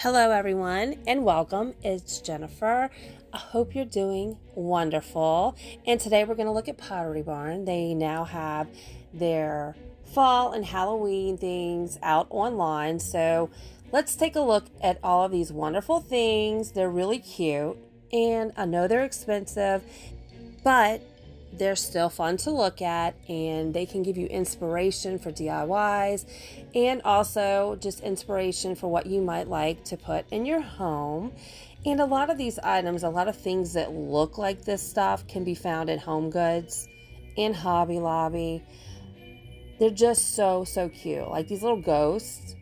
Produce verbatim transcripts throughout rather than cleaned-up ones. Hello everyone and welcome. It's Jennifer. I hope you're doing wonderful. And today we're going to look at Pottery Barn. They now have their fall and Halloween things out online. So let's take a look at all of these wonderful things. They're really cute and I know they're expensive, but they're still fun to look at and they can give you inspiration for D I Ys and also just inspiration for what you might like to put in your home. And a lot of these items, a lot of things that look like this stuff can be found at HomeGoods and Hobby Lobby. They're just so, so cute. Like these little ghosts,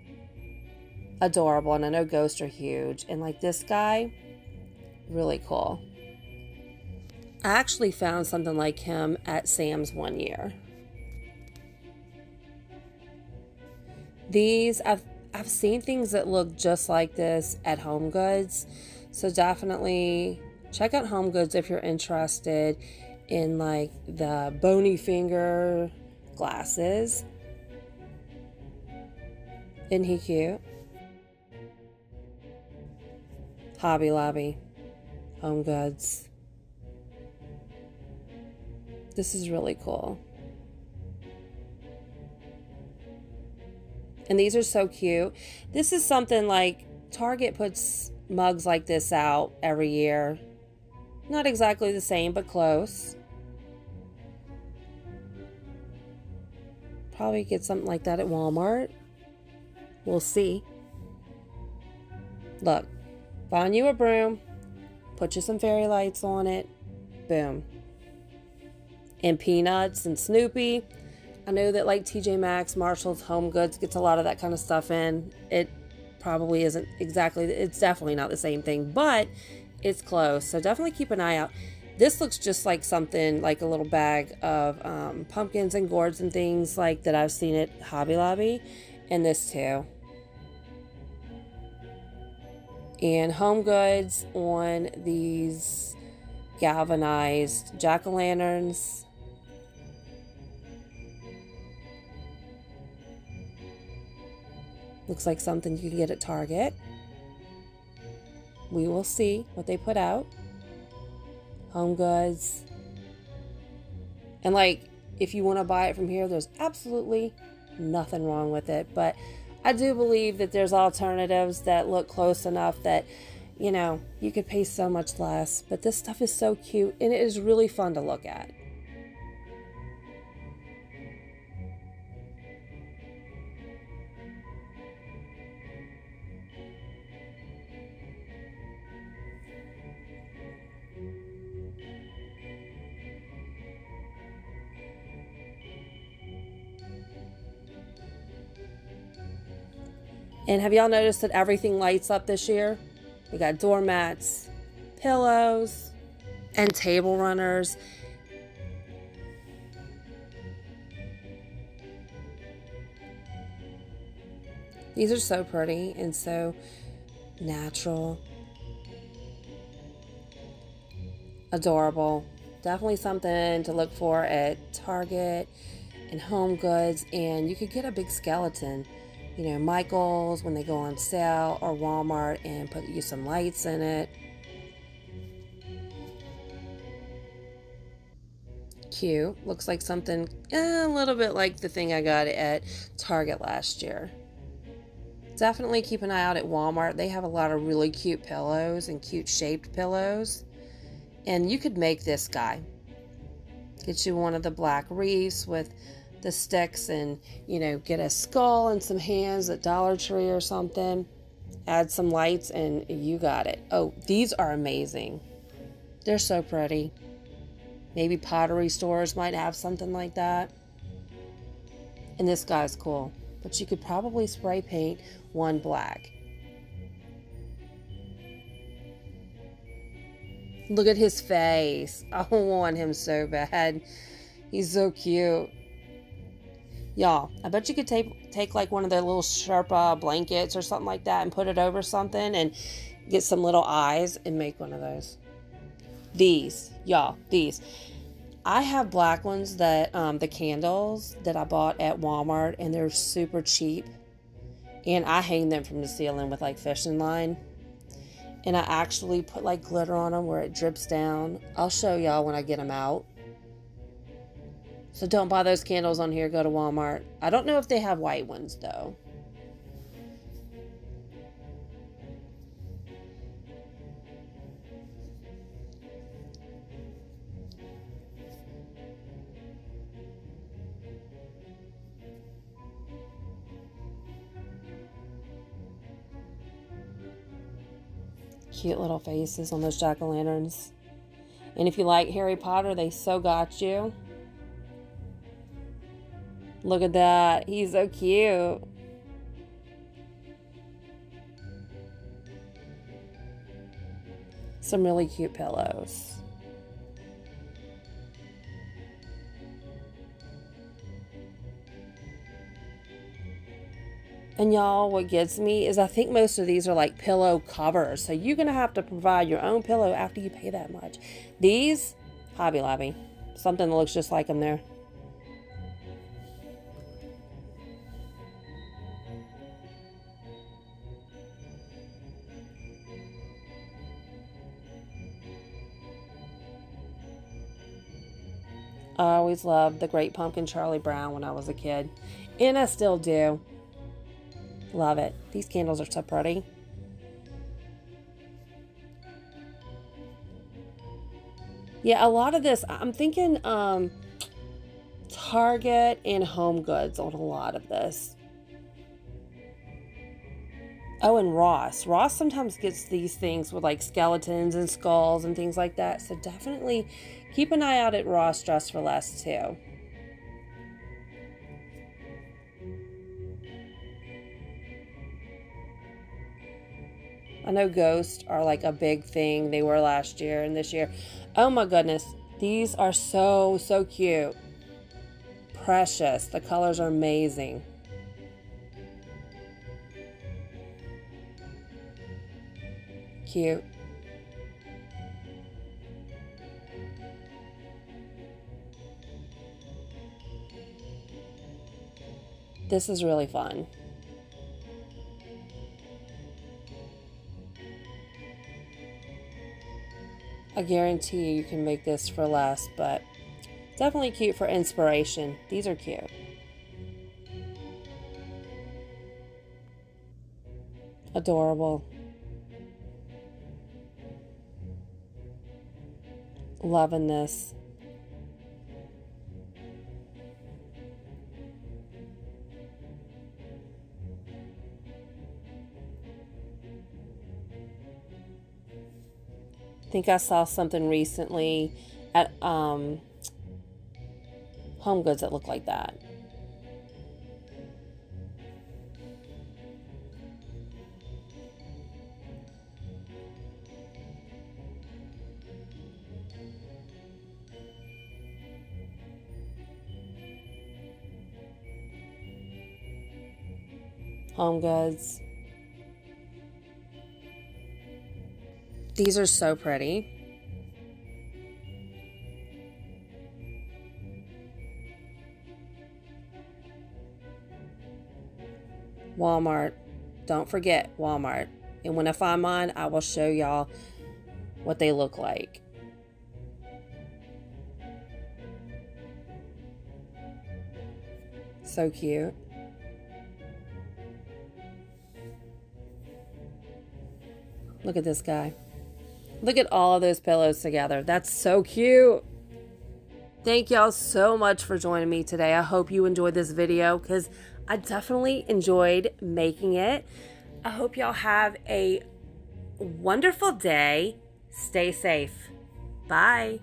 adorable. And I know ghosts are huge. And like this guy, really cool. I actually found something like him at Sam's one year. These, I've, I've seen things that look just like this at HomeGoods. So definitely check out HomeGoods if you're interested in like the bony finger glasses. Isn't he cute? Hobby Lobby, HomeGoods. This is really cool. And these are so cute. This is something like Target puts mugs like this out every year. Not exactly the same, but close. Probably get something like that at Walmart. We'll see. Look, find you a broom, put you some fairy lights on it, boom. And Peanuts and Snoopy. I know that like T J Maxx, Marshall's, HomeGoods gets a lot of that kind of stuff in. It probably isn't exactly, it's definitely not the same thing, but it's close. So definitely keep an eye out. This looks just like something, like a little bag of um, pumpkins and gourds and things like that I've seen at Hobby Lobby. And this too. And HomeGoods on these galvanized jack-o'-lanterns. Looks like something you can get at Target. We will see what they put out. HomeGoods. And like, if you want to buy it from here, there's absolutely nothing wrong with it. But I do believe that there's alternatives that look close enough that, you know, you could pay so much less. But this stuff is so cute and it is really fun to look at. And have y'all noticed that everything lights up this year? We got doormats, pillows, and table runners. These are so pretty and so natural. Adorable. Definitely something to look for at Target and HomeGoods. And you could get a big skeleton. You know, Michaels when they go on sale, or Walmart, and put you some lights in it. Cute. Looks like something eh, a little bit like the thing I got at Target last year. Definitely keep an eye out at Walmart. They have a lot of really cute pillows and cute shaped pillows. And you could make this guy. Get you one of the black wreaths with the sticks and, you know, get a skull and some hands at Dollar Tree or something. Add some lights and you got it. Oh, these are amazing. They're so pretty. Maybe pottery stores might have something like that. And this guy's cool. But you could probably spray paint one black. Look at his face. I want him so bad. He's so cute. Y'all, I bet you could take, take like one of their little Sherpa blankets or something like that and put it over something and get some little eyes and make one of those. These, y'all, these. I have black ones that, um, the candles that I bought at Walmart and they're super cheap. and I hang them from the ceiling with like fishing line, and I actually put like glitter on them where it drips down. I'll show y'all when I get them out. So don't buy those candles on here. Go to Walmart. I don't know if they have white ones though. Cute little faces on those jack-o'-lanterns. And if you like Harry Potter, they so got you. Look at that. He's so cute. Some really cute pillows. And y'all, what gets me is I think most of these are like pillow covers. So you're going to have to provide your own pillow after you pay that much. These, Hobby Lobby. Something that looks just like them there. I always loved the Great Pumpkin Charlie Brown when I was a kid. And I still do. Love it. These candles are so pretty. Yeah, a lot of this, I'm thinking um, Target and HomeGoods on a lot of this. Oh, and Ross. Ross sometimes gets these things with like skeletons and skulls and things like that. So definitely keep an eye out at Ross Dress for Less too. I know ghosts are like a big thing. They were last year and this year. Oh my goodness. These are so, so cute. Precious. The colors are amazing. Cute. This is really fun. I guarantee you, you can make this for less, but definitely cute for inspiration. These are cute. Adorable. Loving this. I think I saw something recently at um, HomeGoods that looked like that. HomeGoods. These are so pretty. Walmart. Don't forget Walmart. And when I find mine, I will show y'all what they look like. So cute. Look at this guy. Look at all of those pillows together. That's so cute. Thank y'all so much for joining me today. I hope you enjoyed this video because I definitely enjoyed making it. I hope y'all have a wonderful day. Stay safe. Bye.